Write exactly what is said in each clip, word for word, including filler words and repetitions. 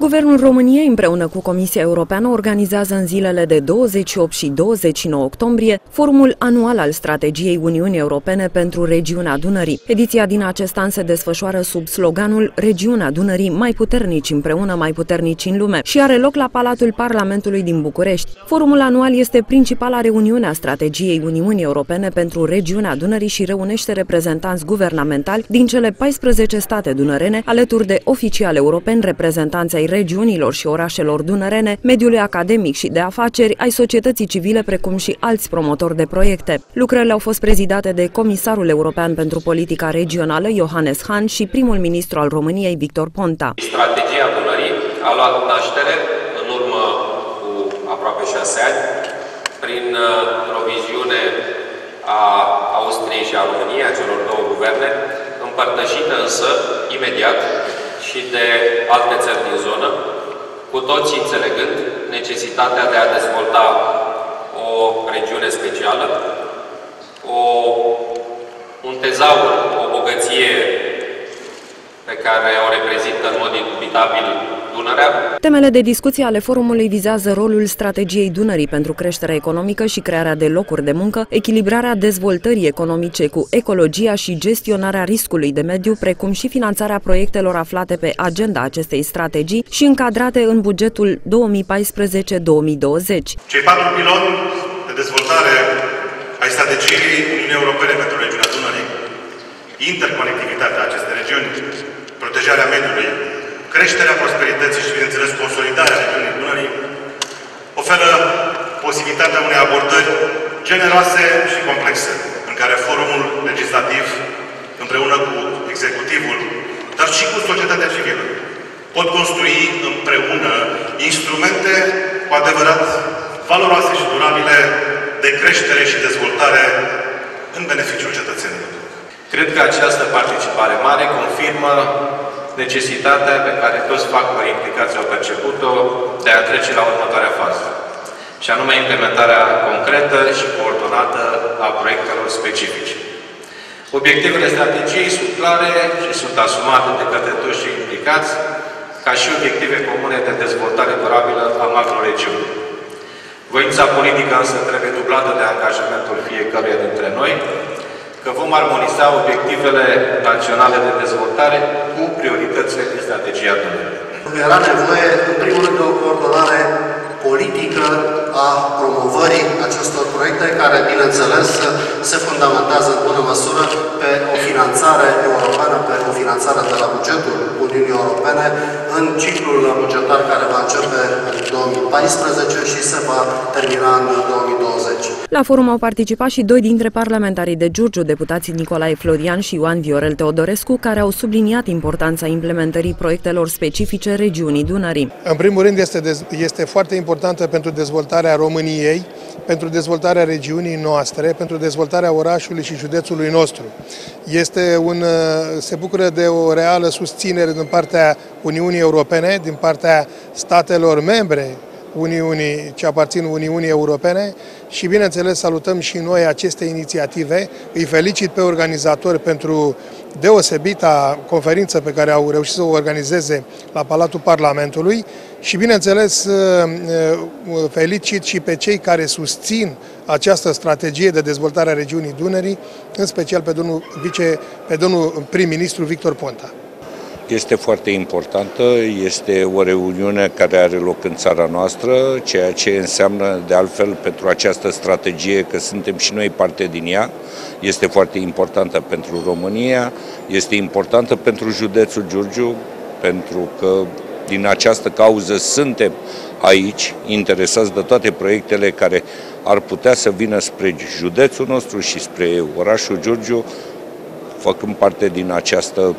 Guvernul României împreună cu Comisia Europeană organizează în zilele de douăzeci și opt și douăzeci și nouă octombrie forumul anual al strategiei Uniunii Europene pentru regiunea Dunării. Ediția din acest an se desfășoară sub sloganul Regiunea Dunării, mai puternici împreună, mai puternici în lume, și are loc la Palatul Parlamentului din București. Forumul anual este principala reuniune a strategiei Uniunii Europene pentru regiunea Dunării și reunește reprezentanți guvernamentali din cele paisprezece state dunărene, alături de oficiali europeni, reprezentanți ai regiunilor și orașelor dunărene, mediului academic și de afaceri, ai societății civile, precum și alți promotori de proiecte. Lucrările au fost prezidate de Comisarul European pentru Politica Regională, Johannes Hahn, și primul ministru al României, Victor Ponta. Strategia Dunării a luat naștere în urmă cu aproape șase ani, prin o viziune a Austriei și a României, a celor două guverne, împărtășită însă imediat și de alte țări din zonă, cu toți înțelegând necesitatea de a dezvolta o regiune specială, o, un tezaur, o bogăție pe care o reprezintă în mod indubitabil Dunărea. Temele de discuție ale forumului vizează rolul strategiei Dunării pentru creșterea economică și crearea de locuri de muncă, echilibrarea dezvoltării economice cu ecologia și gestionarea riscului de mediu, precum și finanțarea proiectelor aflate pe agenda acestei strategii și încadrate în bugetul două mii paisprezece două mii douăzeci. Cei patru piloni de dezvoltare ai strategiei Uniunii Europene pentru regiunea Dunării: interconectivitatea acestei regiuni, protejarea mediului, creșterea prosperității și, bineînțeles, consolidarea regiunii Dunării, oferă posibilitatea unei abordări generoase și complexe, în care forumul legislativ, împreună cu executivul, dar și cu societatea civilă, pot construi împreună instrumente cu adevărat valoroase și durabile de creștere și dezvoltare în beneficiul cetățenilor. Cred că această participare mare confirmă necesitatea pe care toți factorii implicați au perceput-o de a trece la următoarea fază, și anume implementarea concretă și coordonată a proiectelor specifice. Obiectivele strategiei sunt clare și sunt asumate de către toți cei implicați ca și obiective comune de dezvoltare durabilă a macroregiunii. Voința politică însă trebuie dublată de angajamentul fiecăruia dintre noi, că vom armoniza obiectivele naționale de dezvoltare cu prioritățile din strategia Dunării. Era nevoie, în primul rând, de o coordonare politică a promovării acestor proiecte, care, bineînțeles, se fundamentează în bună măsură pe o finanțare europeană, pe o finanțare de la bugetul Uniunii Europene, în ciclul bugetar care va începe în două mii paisprezece și se va termina în două mii douăzeci. La forum au participat și doi dintre parlamentarii de Giurgiu, deputații Nicolae Florian și Ioan Viorel Teodorescu, care au subliniat importanța implementării proiectelor specifice regiunii Dunării. În primul rând, este, este foarte importantă pentru dezvoltarea României, pentru dezvoltarea regiunii noastre, pentru dezvoltarea orașului și județului nostru. Este un, se bucură de o reală susținere din partea Uniunii Europene, din partea statelor membre Uniunii, ce aparțin Uniunii Europene, și, bineînțeles, salutăm și noi aceste inițiative. Îi felicit pe organizatori pentru deosebita conferință pe care au reușit să o organizeze la Palatul Parlamentului și, bineînțeles, felicit și pe cei care susțin această strategie de dezvoltare a regiunii Dunării, în special pe domnul, vice, pe domnul prim-ministru Victor Ponta. Este foarte importantă, este o reuniune care are loc în țara noastră, ceea ce înseamnă de altfel pentru această strategie că suntem și noi parte din ea. Este foarte importantă pentru România, este importantă pentru județul Giurgiu, pentru că din această cauză suntem aici interesați de toate proiectele care ar putea să vină spre județul nostru și spre orașul Giurgiu, făcând parte din această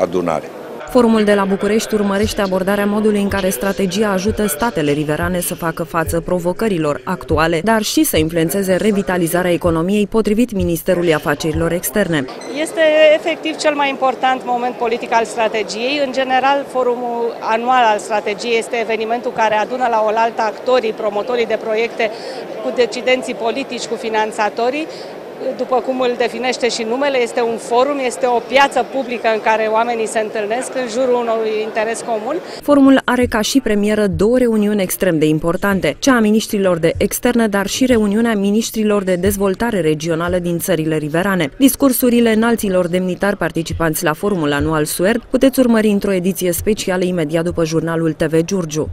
adunare. Forumul de la București urmărește abordarea modului în care strategia ajută statele riverane să facă față provocărilor actuale, dar și să influențeze revitalizarea economiei, potrivit Ministerului Afacerilor Externe. Este efectiv cel mai important moment politic al strategiei. În general, forumul anual al strategiei este evenimentul care adună la oaltă actorii, promotorii de proiecte, cu decidenții politici, cu finanțatorii, după cum îl definește și numele, este un forum, este o piață publică în care oamenii se întâlnesc în jurul unui interes comun. Forumul are ca și premieră două reuniuni extrem de importante, cea a miniștrilor de externe, dar și reuniunea miniștrilor de dezvoltare regională din țările riverane. Discursurile înalților demnitari participanți la forumul anual SUERD puteți urmări într-o ediție specială imediat după jurnalul T V Giurgiu.